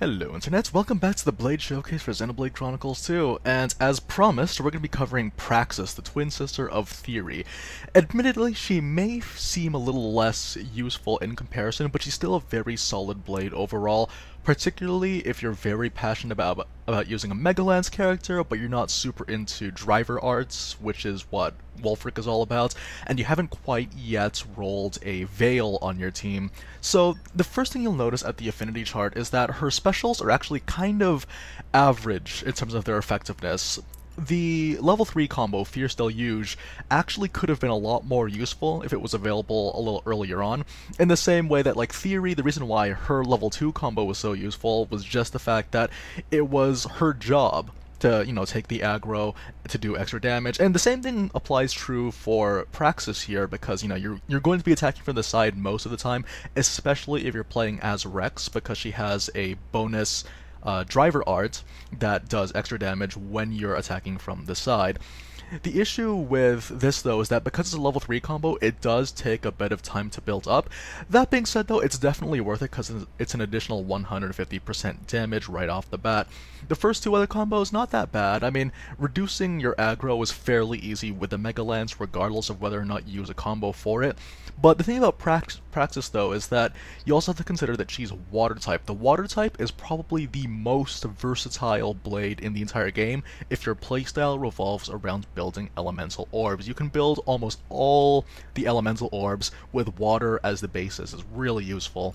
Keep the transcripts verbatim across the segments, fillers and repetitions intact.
Hello Internet, welcome back to the Blade Showcase for Xenoblade Chronicles two, and as promised, we're going to be covering Praxis, the twin sister of Theory. Admittedly, she may seem a little less useful in comparison, but she's still a very solid blade overall, particularly if you're very passionate about, about using a Megalance character, but you're not super into driver arts, which is what Wulfric is all about, and you haven't quite yet rolled a Vale on your team. So the first thing you'll notice at the affinity chart is that her specials are actually kind of average in terms of their effectiveness. The level three combo, Fierce Deluge, actually could have been a lot more useful if it was available a little earlier on. In the same way that, like, Theory, the reason why her level two combo was so useful was just the fact that it was her job to, you know, take the aggro, to do extra damage. And the same thing applies true for Praxis here, because, you know, you're, you're going to be attacking from the side most of the time, especially if you're playing as Rex, because she has a bonus uh, driver art that does extra damage when you're attacking from the side. The issue with this, though, is that because it's a level three combo, it does take a bit of time to build up. That being said, though, it's definitely worth it because it's an additional one hundred fifty percent damage right off the bat. The first two other combos, not that bad. I mean, reducing your aggro is fairly easy with the Mega Lance, regardless of whether or not you use a combo for it. But the thing about Prax Praxis, though, is that you also have to consider that she's water type. The water type is probably the most versatile blade in the entire game if your playstyle revolves around building. building elemental orbs. You can build almost all the elemental orbs with water as the basis. It's really useful.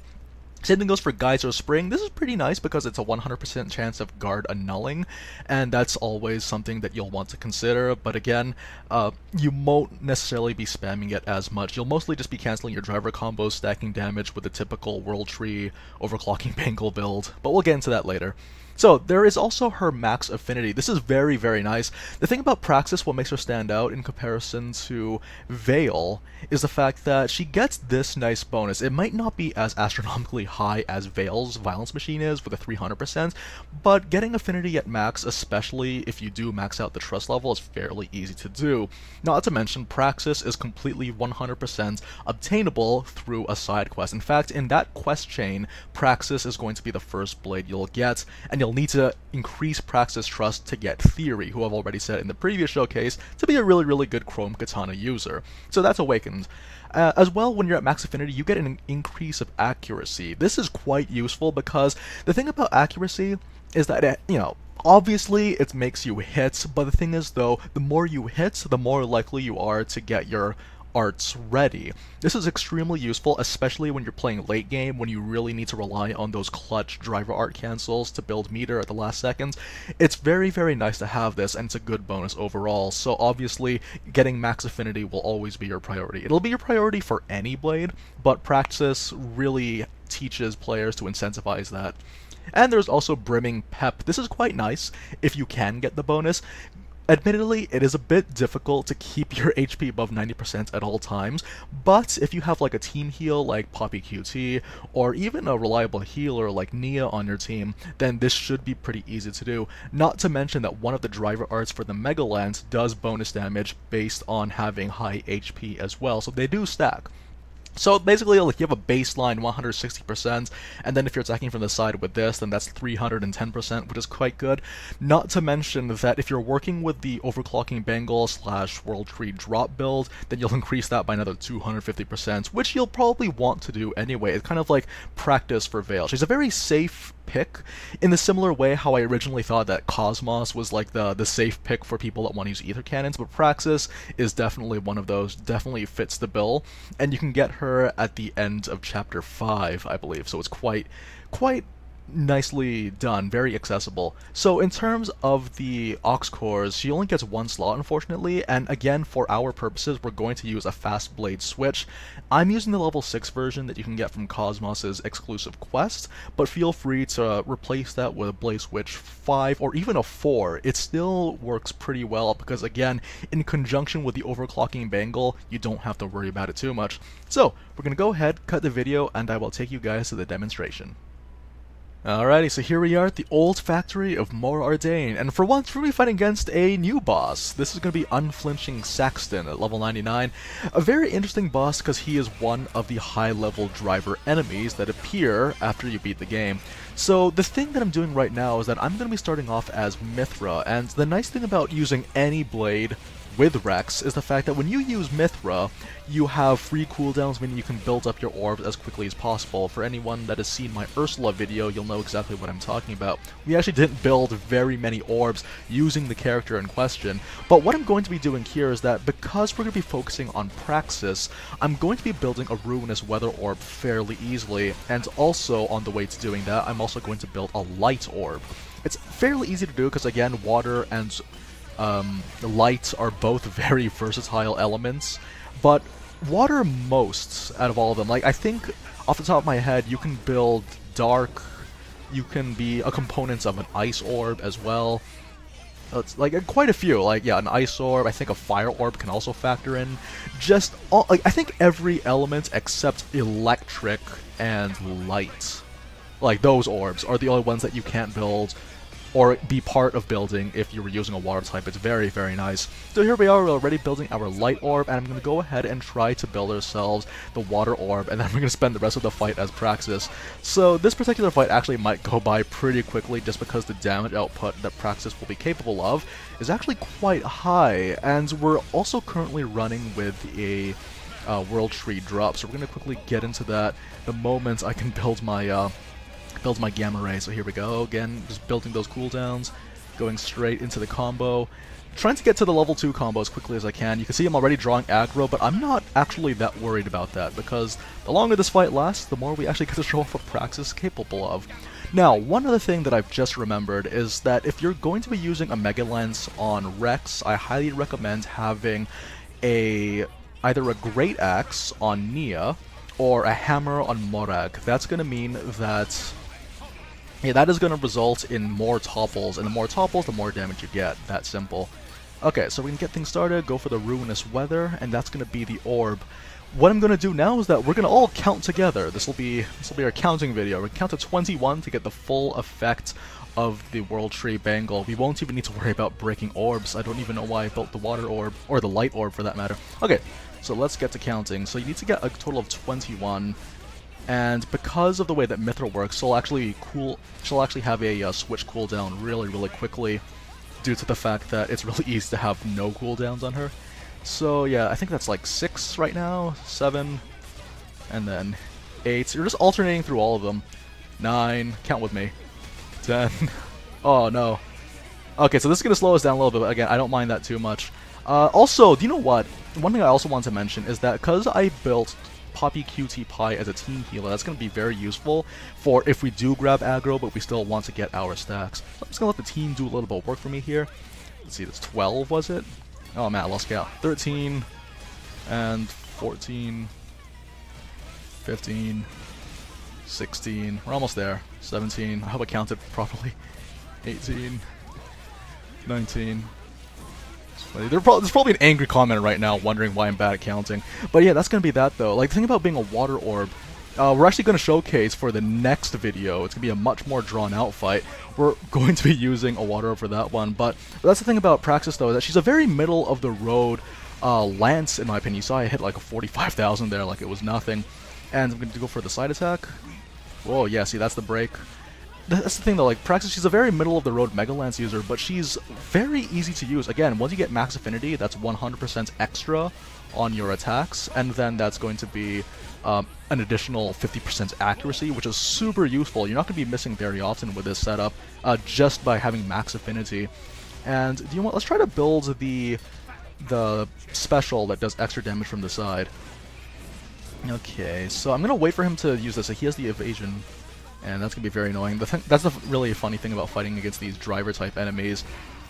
Same thing goes for Geyser Spring. This is pretty nice because it's a one hundred percent chance of guard annulling, and that's always something that you'll want to consider, but again, uh, you won't necessarily be spamming it as much. You'll mostly just be cancelling your driver combos, stacking damage with the typical World Tree overclocking Bangle build, but we'll get into that later. So, there is also her max affinity. This is very, very nice. The thing about Praxis, what makes her stand out in comparison to Vale, is the fact that she gets this nice bonus. It might not be as astronomically high as Vale's Violence Machine is with a three hundred percent, but getting affinity at max, especially if you do max out the trust level, is fairly easy to do. Not to mention, Praxis is completely one hundred percent obtainable through a side quest. In fact, in that quest chain, Praxis is going to be the first blade you'll get, and you'll You'll need to increase Praxis Trust to get Theory, who I've already said in the previous showcase, to be a really, really good Chrome Katana user. So that's Awakened. Uh, as well, when you're at max affinity, you get an increase of accuracy. This is quite useful because the thing about accuracy is that, it, you know, obviously it makes you hit, but the thing is, though, the more you hit, the more likely you are to get your arts ready. This is extremely useful, especially when you're playing late game, when you really need to rely on those clutch driver art cancels to build meter at the last seconds. It's very, very nice to have this, and it's a good bonus overall. So obviously, getting max affinity will always be your priority. It'll be your priority for any blade, but Praxis really teaches players to incentivize that. And there's also Brimming Pep. This is quite nice if you can get the bonus. Admittedly, it is a bit difficult to keep your H P above ninety percent at all times, but if you have like a team heal like Poppi Q T, or even a reliable healer like Nia on your team, then this should be pretty easy to do. Not to mention that one of the driver arts for the Megalance does bonus damage based on having high H P as well, so they do stack. So basically, like, you have a baseline one hundred sixty percent, and then if you're attacking from the side with this, then that's three hundred ten percent, which is quite good. Not to mention that if you're working with the overclocking Bangle slash World Tree drop build, then you'll increase that by another two hundred fifty percent, which you'll probably want to do anyway. It's kind of like practice for Vale. She's a very safe pick, in the similar way how I originally thought that Cosmos was like the, the safe pick for people that want to use ether cannons, but Praxis is definitely one of those, definitely fits the bill, and you can get her at the end of chapter five, I believe, so it's quite, quite nicely done, very accessible. So in terms of the Ox Cores, she only gets one slot, unfortunately, and again, for our purposes, we're going to use a fast blade switch. I'm using the level six version that you can get from Cosmos' exclusive quest, but feel free to replace that with a blade switch five or even a four. It still works pretty well because, again, in conjunction with the overclocking Bangle, you don't have to worry about it too much. So we're gonna go ahead, cut the video, and I will take you guys to the demonstration. Alrighty, so here we are at the old factory of Mor Ardain, and for once we're going to be fighting against a new boss. This is going to be Unflinching Saxton at level ninety-nine. A very interesting boss because he is one of the high-level driver enemies that appear after you beat the game. So the thing that I'm doing right now is that I'm going to be starting off as Mythra, and the nice thing about using any blade with Rex is the fact that when you use Mythra, you have free cooldowns, meaning you can build up your orbs as quickly as possible. For anyone that has seen my Ursula video, you'll know exactly what I'm talking about. We actually didn't build very many orbs using the character in question, but what I'm going to be doing here is that because we're going to be focusing on Praxis, I'm going to be building a Ruinous Weather Orb fairly easily, and also on the way to doing that, I'm also going to build a Light Orb. It's fairly easy to do because, again, water and Um, lights are both very versatile elements, but water most out of all of them. Like, I think off the top of my head, you can build dark, you can be a component of an ice orb as well. It's like quite a few. Like, yeah, an ice orb, I think a fire orb can also factor in. Just all, like, I think every element except electric and light, like those orbs, are the only ones that you can't build or be part of building if you were using a water type. It's very, very nice. So here we are, we're already building our light orb, and I'm going to go ahead and try to build ourselves the water orb, and then we're going to spend the rest of the fight as Praxis. So this particular fight actually might go by pretty quickly just because the damage output that Praxis will be capable of is actually quite high, and we're also currently running with a uh, World Tree drop, so we're going to quickly get into that the moment I can build my... Uh, build my Gamma Ray. So here we go again, just building those cooldowns, going straight into the combo, trying to get to the level two combo as quickly as I can. You can see I'm already drawing aggro, but I'm not actually that worried about that because the longer this fight lasts, the more we actually get to show off what Praxis is capable of. Now, one other thing that I've just remembered is that if you're going to be using a Megalance on Rex, I highly recommend having a either a Great Axe on Nia or a Hammer on Morag. That's going to mean that Yeah, that is going to result in more topples, and the more topples, the more damage you get. That simple. Okay, so we can get things started, go for the Ruinous Weather, and that's going to be the orb. What I'm going to do now is that we're going to all count together. This will be this will be our counting video. We're going to count to twenty-one to get the full effect of the World Tree Bangle. We won't even need to worry about breaking orbs. I don't even know why I built the Water Orb, or the Light Orb for that matter. Okay, so let's get to counting. So you need to get a total of twenty-one. And because of the way that Mythra works, she'll actually cool. She'll actually have a uh, switch cooldown really, really quickly, due to the fact that it's really easy to have no cooldowns on her. So yeah, I think that's like six right now, seven, and then eight. So you're just alternating through all of them. Nine, count with me. Ten. Oh no. Okay, so this is gonna slow us down a little bit. But again, I don't mind that too much. Uh, also, do you know what? One thing I also want to mention is that because I built Poppi QTpi as a team healer, that's going to be very useful for if we do grab aggro, but we still want to get our stacks. So I'm just going to let the team do a little bit of work for me here. Let's see, that's twelve, was it? Oh man, I lost count. thirteen, and fourteen, fifteen, sixteen, we're almost there. seventeen, I hope I counted properly. eighteen, nineteen, There's probably an angry comment right now wondering why I'm bad at counting. But yeah, that's going to be that though. Like, the thing about being a water orb, uh, we're actually going to showcase for the next video. It's going to be a much more drawn out fight. We're going to be using a water orb for that one. But that's the thing about Praxis though, is that she's a very middle of the road uh, Lance in my opinion. You saw I hit like a forty-five thousand there like it was nothing. And I'm going to go for the side attack. Whoa, yeah, see, that's the break. That's the thing though, like Praxis, she's a very middle-of-the-road Megalance user, but she's very easy to use. Again, once you get max affinity, that's one hundred percent extra on your attacks, and then that's going to be um, an additional fifty percent accuracy, which is super useful. You're not going to be missing very often with this setup, uh, just by having max affinity. And do you want? Let's try to build the the special that does extra damage from the side. Okay, so I'm going to wait for him to use this. So he has the evasion. And that's going to be very annoying. The th that's the really funny thing about fighting against these driver-type enemies.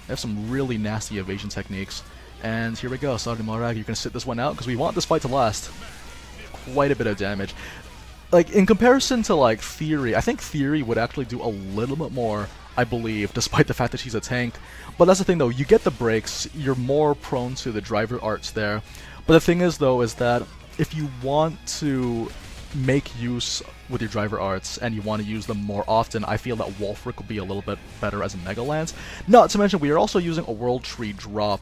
They have some really nasty evasion techniques. And here we go. Sorry, Morag, you're going to sit this one out because we want this fight to last quite a bit of damage. Like, in comparison to, like, Theory, I think Theory would actually do a little bit more, I believe, despite the fact that she's a tank. But that's the thing, though. You get the breaks. You're more prone to the driver arts there. But the thing is, though, is that if you want to make use of with your driver arts and you want to use them more often, I feel that Wulfric will be a little bit better as a Megalance. Not to mention, we are also using a World Tree drop.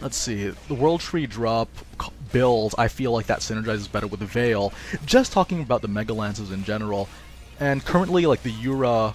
Let's see, the World Tree drop build, I feel like that synergizes better with the Vale. Just talking about the Megalances in general, and currently, like, the Yura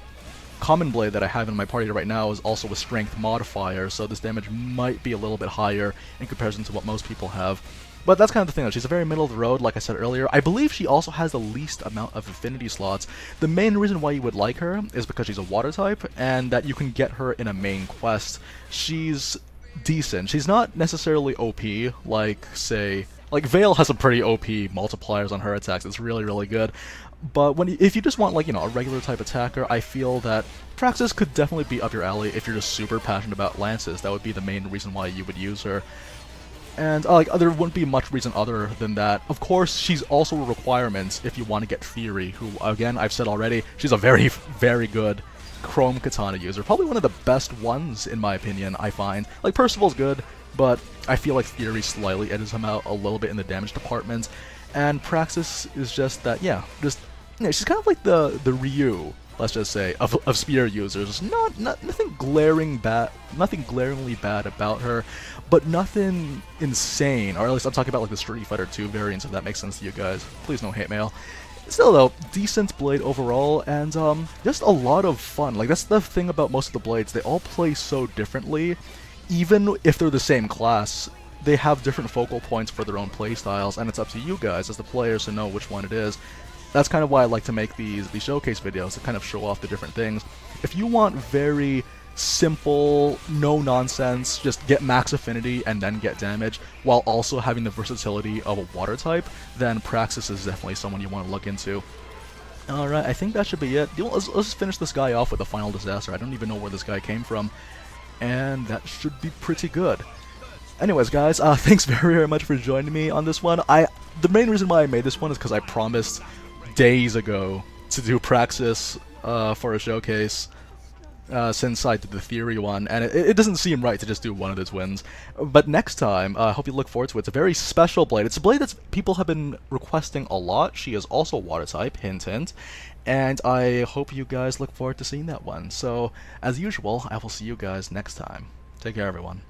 Common Blade that I have in my party right now is also a strength modifier, so this damage might be a little bit higher in comparison to what most people have. But that's kind of the thing, though. She's a very middle of the road, like I said earlier. I believe she also has the least amount of affinity slots. The main reason why you would like her is because she's a water type, and that you can get her in a main quest. She's decent. She's not necessarily O P, like, say... Like, Vale has some pretty O P multipliers on her attacks. It's really, really good. But when you, if you just want, like, you know, a regular type attacker, I feel that Praxis could definitely be up your alley if you're just super passionate about lances. That would be the main reason why you would use her. And, uh, like, there wouldn't be much reason other than that. Of course, she's also a requirement if you want to get Theory, who, again, I've said already, she's a very, very good Chrome Katana user. Probably one of the best ones, in my opinion, I find. Like, Percival's good, but I feel like Theory slightly edges him out a little bit in the damage department. And Praxis is just that, yeah, just, you know, she's kind of like the the Ryu, let's just say, of, of spear users. Not, not nothing glaring bad, nothing glaringly bad about her, but nothing insane. Or at least I'm talking about like the Street Fighter two variants, if that makes sense to you guys. Please no hate mail. Still though, decent blade overall, and um, just a lot of fun. Like that's the thing about most of the blades; they all play so differently. Even if they're the same class, they have different focal points for their own playstyles, and it's up to you guys as the players to know which one it is. That's kind of why I like to make these, these showcase videos, to kind of show off the different things. If you want very simple, no-nonsense, just get max affinity and then get damage, while also having the versatility of a water type, then Praxis is definitely someone you want to look into. Alright, I think that should be it. Let's, let's finish this guy off with a final disaster. I don't even know where this guy came from. And that should be pretty good. Anyways, guys, uh, thanks very, very much for joining me on this one. I the main reason why I made this one is because I promised days ago to do Praxis uh, for a showcase uh, since I did the Theory one, and it, it doesn't seem right to just do one of the twins. But next time, I uh, hope you look forward to it. It's a very special blade. It's a blade that people have been requesting a lot. She is also water type, hint, hint. And I hope you guys look forward to seeing that one. So, as usual, I will see you guys next time. Take care, everyone.